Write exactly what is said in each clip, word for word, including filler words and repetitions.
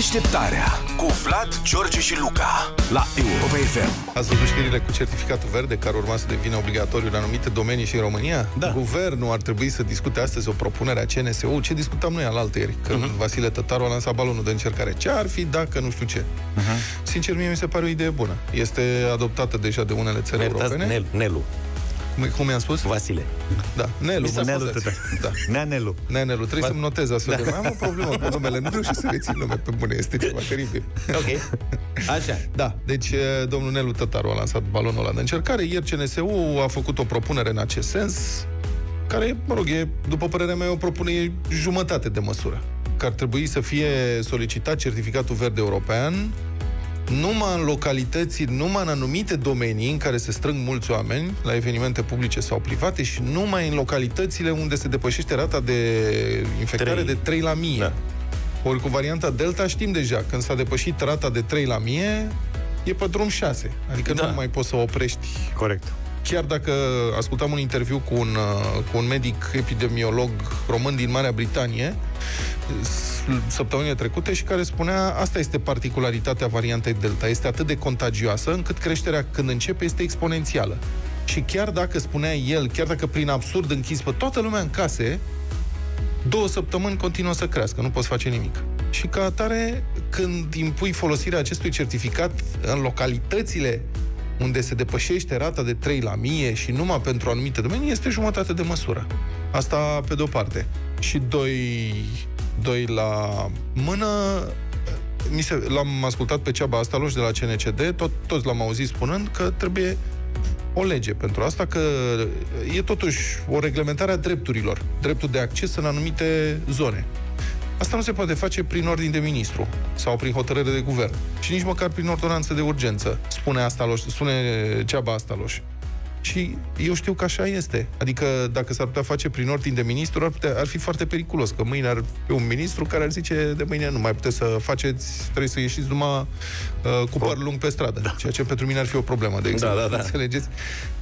Deșteptarea cu Vlad, George și Luca la Europa F M. Ați văzut știrile cu certificatul verde care urma să devină obligatoriu în anumite domenii și în România? Da. Guvernul ar trebui să discute astăzi o propunere a C N S U. Ce discutam noi alaltăieri, când uh-huh. Vasile Tatarul a lansat balonul de încercare. Ce ar fi dacă nu știu ce? Uh-huh. Sincer, mie mi se pare o idee bună. Este adoptată deja de unele țări Nel, europene. Nel, Nelu. Cum mi-am spus? Vasile. Da. Nelu. Nelu da. Nea Nelu. Nea Nelu. Trebuie să-mi notez astfel da. de mai am o problemă cu numele. Nu reușesc să rețin nume pe bune. Este ceva teribil. Ok. Așa. Da. Deci, domnul Nelu Tătaru a lansat balonul ăla de încercare. Ieri C N S U a făcut o propunere în acest sens, care, mă rog, e, după părerea mea, o propunere jumătate de măsură. Că ar trebui să fie solicitat certificatul verde european numai în localități, numai în anumite domenii în care se strâng mulți oameni, la evenimente publice sau private, și numai în localitățile unde se depășește rata de infectare de trei la mie. Da. Ori cu varianta Delta știm deja, când s-a depășit rata de trei la mie, e pe drum șase. Adică da. nu mai poți să oprești. Corect. Chiar dacă ascultam un interviu cu un, cu un medic epidemiolog român din Marea Britanie săptămânile trecute și care spunea asta este particularitatea variantei Delta, este atât de contagioasă încât creșterea când începe este exponențială. Și chiar dacă spunea el, chiar dacă prin absurd închis pe toată lumea în case, două săptămâni continuă să crească, nu poți face nimic. Și ca atare, când impui folosirea acestui certificat în localitățile unde se depășește rata de trei la mie și numai pentru anumite domenii, este jumătate de măsură. Asta pe de-o parte. Și doi, doi la mână, l-am ascultat pe ceaba Asztalos de la C N C D, tot, toți l-am auzit spunând că trebuie o lege pentru asta, că e totuși o reglementare a drepturilor, dreptul de acces în anumite zone. Asta nu se poate face prin ordin de ministru sau prin hotărâre de guvern și nici măcar prin ordonanță de urgență, spune Asztalos, spune ceaba Asztalos. Și eu știu că așa este. Adică dacă s-ar putea face prin ordin de ministru, ar, putea, ar fi foarte periculos, că mâine ar fi un ministru care ar zice de mâine nu mai puteți să faceți, trebuie să ieșiți numai uh, cu păr lung pe stradă, da. ceea ce pentru mine ar fi o problemă, de exemplu. Da, da, da. Înțelegeți?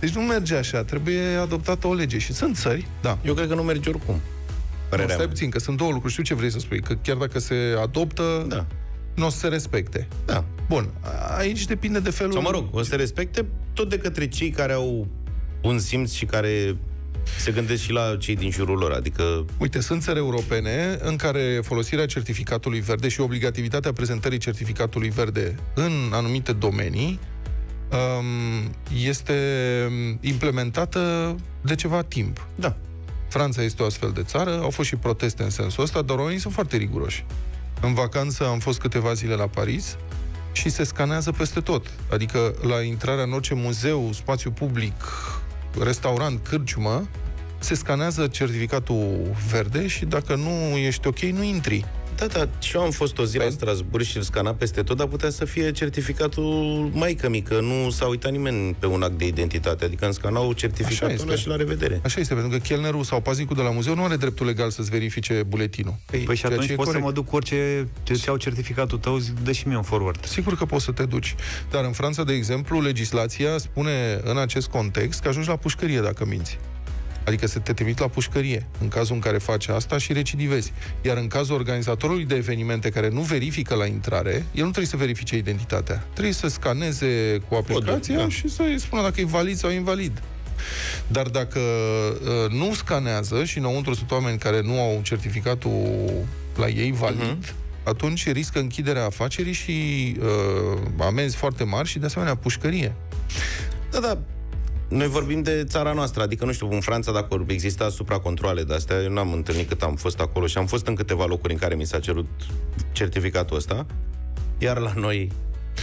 Deci nu merge așa, trebuie adoptată o lege și sunt țări, da. Eu cred că nu merge oricum. Nu, stai puțin, că sunt două lucruri. Știu ce vrei să spui, că chiar dacă se adoptă, da. nu o să se respecte. Da. Bun, aici depinde de felul... Sau mă rog, o să se respecte tot de către cei care au bun simț și care se gândesc și la cei din jurul lor, adică... Uite, sunt țări europene în care folosirea certificatului verde și obligativitatea prezentării certificatului verde în anumite domenii este implementată de ceva timp. Da. Franța este o astfel de țară, au fost și proteste în sensul ăsta, dar oamenii sunt foarte riguroși. În vacanță am fost câteva zile la Paris și se scanează peste tot. Adică la intrarea în orice muzeu, spațiu public, restaurant, cârciumă, se scanează certificatul verde și dacă nu ești ok, nu intri. Da, da, și eu am fost o zi la Strasbourg și îl scana peste tot, dar putea să fie certificatul maică-mică, nu s-a uitat nimeni pe un act de identitate, adică îmi scanau certificatul ăla și la revedere. Așa este, pentru că chelnerul sau paznicul de la muzeu nu are dreptul legal să-ți verifice buletinul. Păi, păi și atunci poți să mă duc cu orice, ce-ți iau certificatul tău, zic, dă și mie un forward. Sigur că poți să te duci, dar în Franța, de exemplu, legislația spune în acest context că ajungi la pușcărie dacă minți. Adică să te trimit la pușcărie în cazul în care faci asta și recidivezi. Iar în cazul organizatorului de evenimente care nu verifică la intrare, el nu trebuie să verifice identitatea. Trebuie să scaneze cu aplicația Codul, da. și să-i spună dacă e valid sau invalid. Dar dacă uh, nu scanează și înăuntru sunt oameni care nu au certificatul la ei valid, uh-huh. atunci riscă închiderea afacerii și uh, amenzi foarte mari și de asemenea pușcărie. Da, da. Noi vorbim de țara noastră, adică, nu știu, în Franța, dacă exista supracontroale de astea, eu n-am întâlnit cât am fost acolo și am fost în câteva locuri în care mi s-a cerut certificatul ăsta, iar la noi...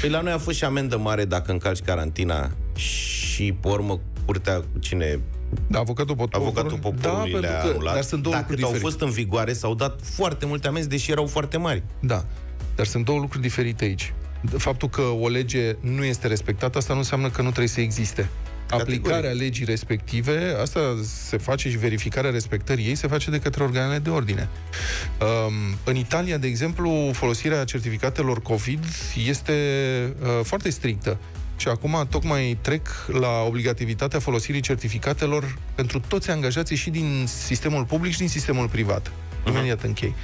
Păi la noi a fost și amendă mare dacă încalci carantina și, pe urmă, curtea cu cine... Da, avocatul poporului, avocatul poporului da, le-a anulat. Dar sunt două lucruri diferite. Au fost în vigoare, s-au dat foarte multe amenzi, deși erau foarte mari. Da, dar sunt două lucruri diferite aici. Faptul că o lege nu este respectată, asta nu înseamnă că nu trebuie să existe. Aplicarea legii respective, asta se face și verificarea respectării ei se face de către organele de ordine. Um, în Italia, de exemplu, folosirea certificatelor COVID este uh, foarte strictă. Și acum tocmai trec la obligativitatea folosirii certificatelor pentru toți angajații și din sistemul public și din sistemul privat. Imediat închei.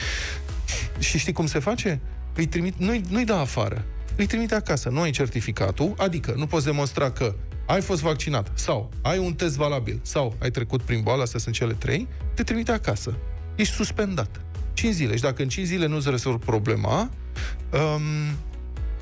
Și știi cum se face? îi trimit, nu-i, nu-i dă afară, îi trimite acasă. Nu ai certificatul, adică nu poți demonstra că ai fost vaccinat sau ai un test valabil sau ai trecut prin boală, astea sunt cele trei, te trimite acasă. Ești suspendat. cinci zile. Și dacă în cinci zile nu-ți rezolvi problema, um,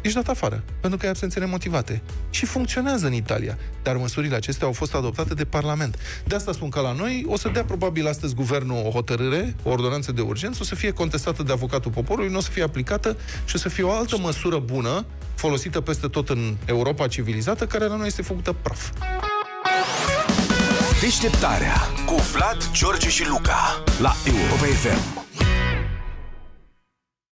ești dat afară, pentru că ai absențe nemotivate. Și funcționează în Italia. Dar măsurile acestea au fost adoptate de Parlament. De asta spun că la noi o să dea probabil astăzi guvernul o hotărâre, o ordonanță de urgență, o să fie contestată de avocatul poporului, nu o să fie aplicată și o să fie o altă măsură bună, folosită peste tot în Europa civilizată, care la noi este făcută praf. Deșteptarea cu Vlad, George și Luca la Europa F M.